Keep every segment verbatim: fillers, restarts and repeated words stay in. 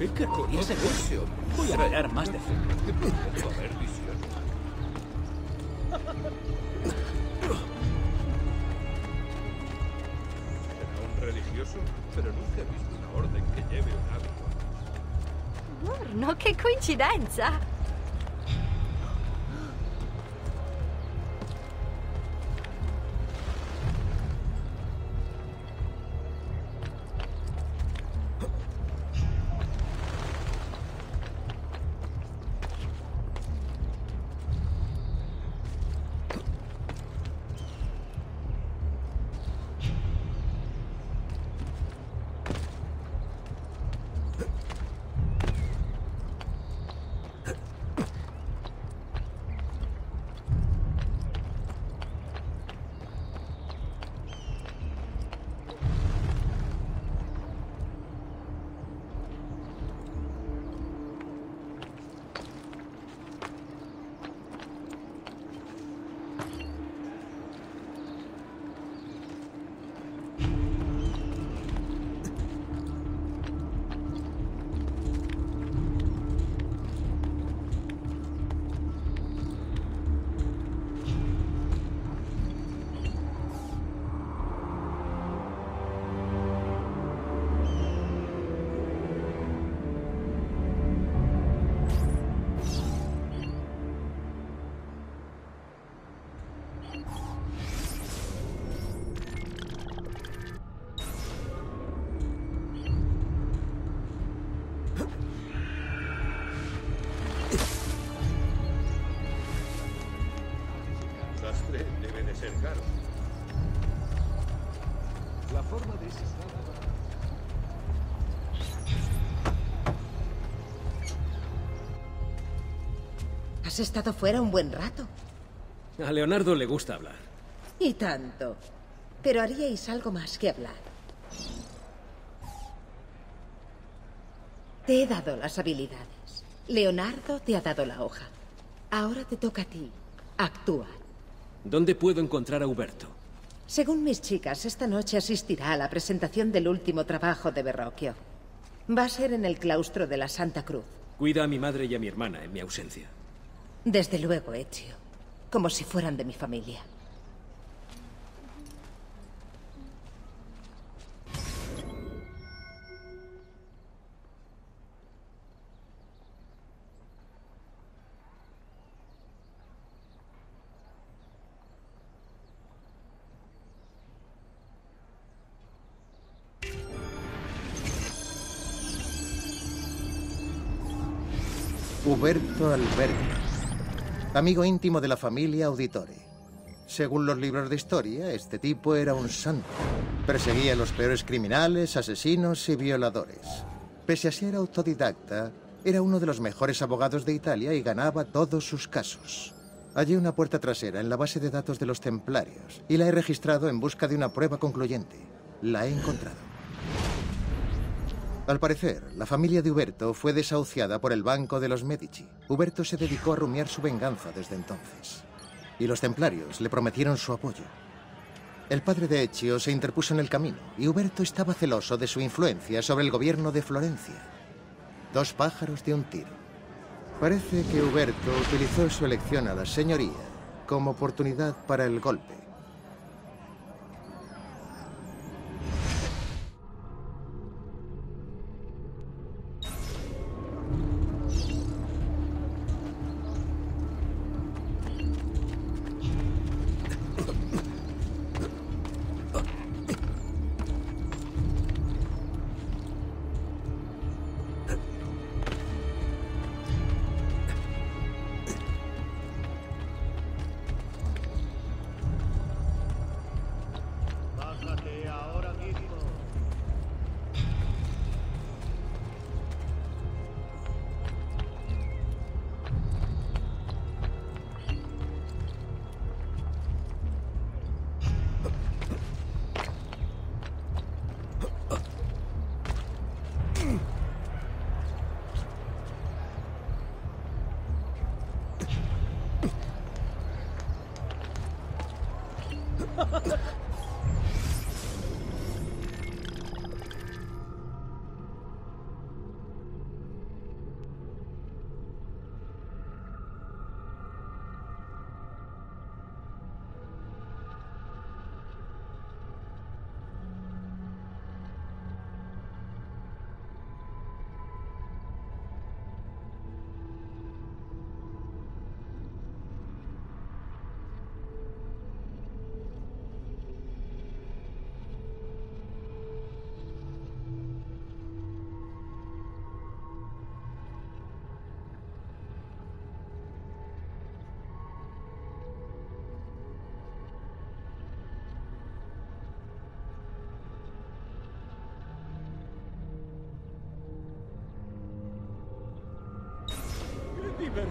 Es que con ese negocio voy a bailar más de cerca. A ver, un religioso, pero nunca he visto una orden que lleve un hábito. Buono, qué coincidencia. Has estado fuera un buen rato. A Leonardo le gusta hablar. Y tanto. Pero haríais algo más que hablar. Te he dado las habilidades. Leonardo te ha dado la hoja. Ahora te toca a ti. Actúa. ¿Dónde puedo encontrar a Huberto? Según mis chicas, esta noche asistirá a la presentación del último trabajo de Verrocchio. Va a ser en el claustro de la Santa Cruz. Cuida a mi madre y a mi hermana en mi ausencia. Desde luego, Ezio. Como si fueran de mi familia. Huberto Alberti. Amigo íntimo de la familia Auditore. Según los libros de historia, este tipo era un santo. Perseguía a los peores criminales, asesinos y violadores. Pese a ser autodidacta, era uno de los mejores abogados de Italia y ganaba todos sus casos. Hallé una puerta trasera en la base de datos de los templarios y la he registrado en busca de una prueba concluyente. La he encontrado. Al parecer, la familia de Huberto fue desahuciada por el banco de los Medici. Huberto se dedicó a rumiar su venganza desde entonces. Y los templarios le prometieron su apoyo. El padre de Ezio se interpuso en el camino y Huberto estaba celoso de su influencia sobre el gobierno de Florencia. Dos pájaros de un tiro. Parece que Huberto utilizó su elección a la señoría como oportunidad para el golpe.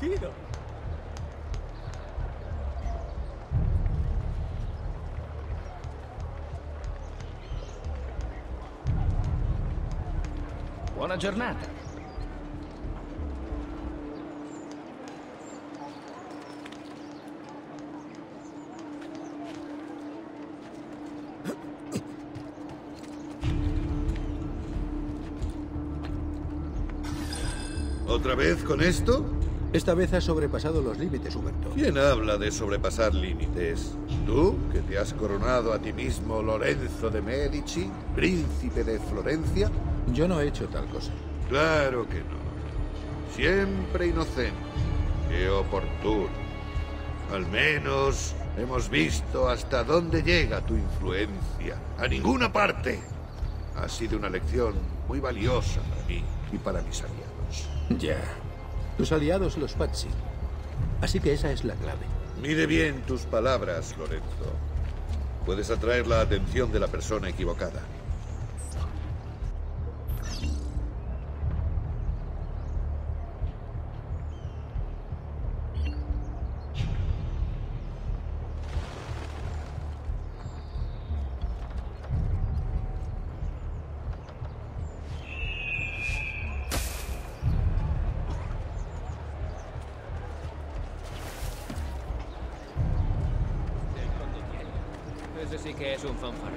divertido. Buona giornata. ¿Otra vez con esto? Esta vez has sobrepasado los límites, Huberto. ¿Quién habla de sobrepasar límites? ¿Tú, que te has coronado a ti mismo Lorenzo de Medici, príncipe de Florencia? Yo no he hecho tal cosa. Claro que no. Siempre inocente. Qué oportuno. Al menos hemos visto hasta dónde llega tu influencia. A ninguna parte. Ha sido una lección muy valiosa para mí y para mis aliados. Ya. Tus aliados, los Patsy. Así que esa es la clave. Mide bien tus palabras, Lorenzo. Puedes atraer la atención de la persona equivocada. Ese sí que es un fanfarrón.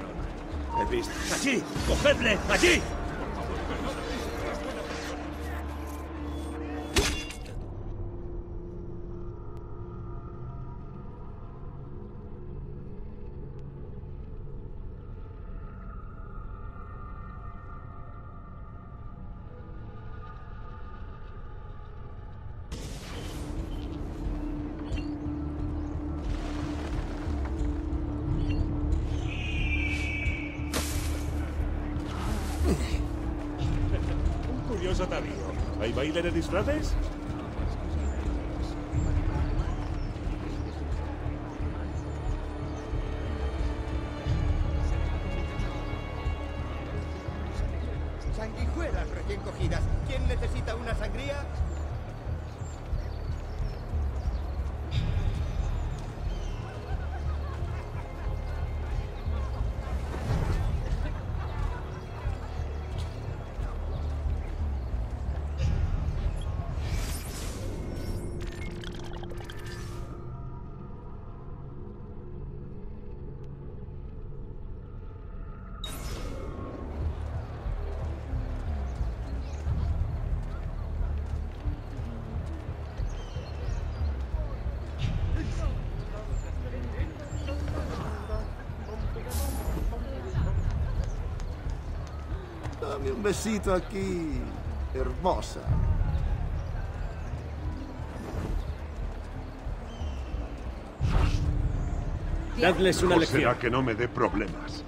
He visto. ¡Allí! ¡Cogedle! ¡Allí! Atavío. ¿Hay baile de disfraces? Sanguijuelas recién cogidas. ¿Quién necesita una sangría? Dame un besito aquí, hermosa. Dadles una lección. ¿Será que no me dé problemas?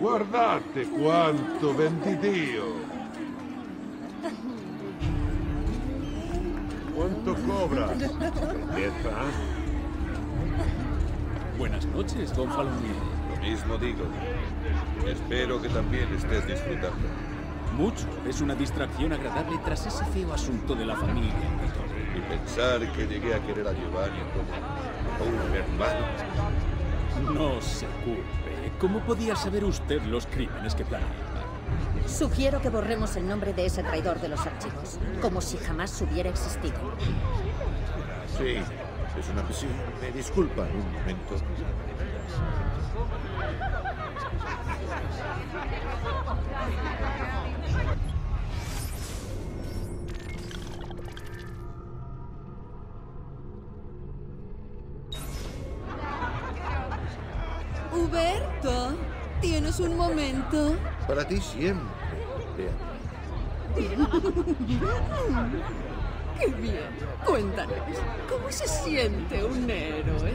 Guardate cuánto vendidio. ¿Cuánto cobras? Belleza. Buenas noches, Gonfaloniere. Lo mismo digo. Espero que también estés disfrutando. Mucho. Es una distracción agradable tras ese feo asunto de la familia. Y pensar que llegué a querer a Giovanni como un hermano. No se culpe. ¿Cómo podía saber usted los crímenes que planeaba? Sugiero que borremos el nombre de ese traidor de los archivos, como si jamás hubiera existido. Sí. Es una... Sí, me disculpan un momento. Huberto, ¿tienes un momento? Para ti siempre, Bea. ¡Qué bien! Cuéntanos, ¿cómo se siente un héroe?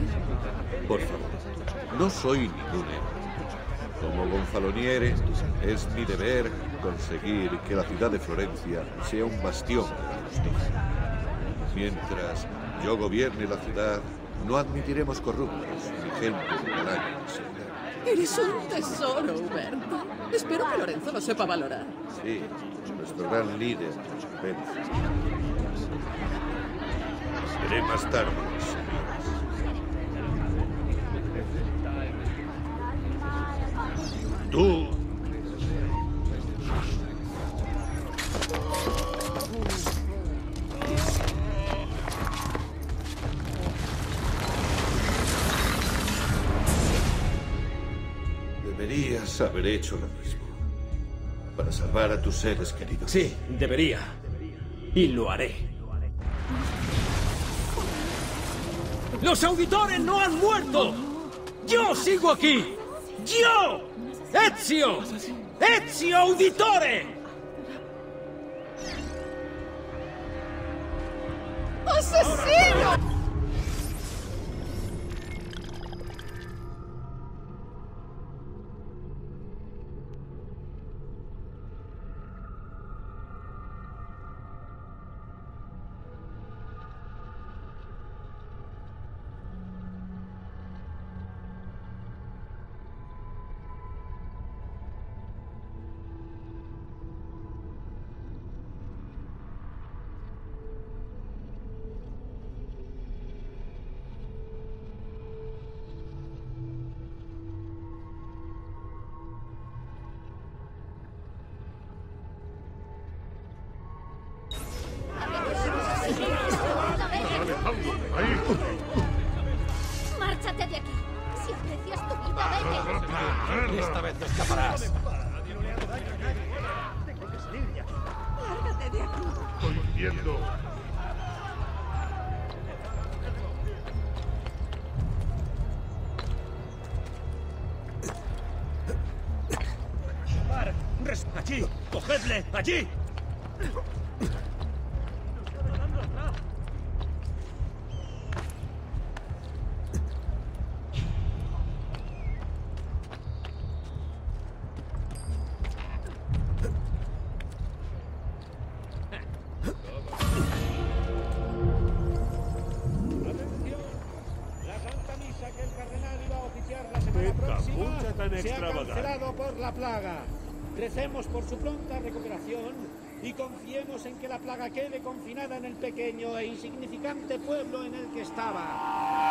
Por favor, no soy ningún héroe. Como Gonfaloniere, es mi deber conseguir que la ciudad de Florencia sea un bastión de la justicia. Mientras yo gobierne la ciudad, no admitiremos corruptos ni gente de la inseguridad. Eres un tesoro, Huberto. Espero que Lorenzo lo sepa valorar. Sí, nuestro gran líder. Veré más tarde, señores. Tú. Deberías haber hecho lo mismo para salvar a tus seres queridos. Sí, debería. Y lo haré. ¡Los auditores no han muerto! ¡Yo sigo aquí! ¡Yo! ¡Ezio! ¡Ezio Auditore! ¡Asesino! ¡Márchate de aquí! Si aprecias tu vida, vete. Esta vez no escaparás. Tengo que salir ya. ¡Márchate de aquí! Estoy viendo. ¡Allí! ¡Cogedle! ¡Allí! Recemos por su pronta recuperación y confiemos en que la plaga quede confinada en el pequeño e insignificante pueblo en el que estaba.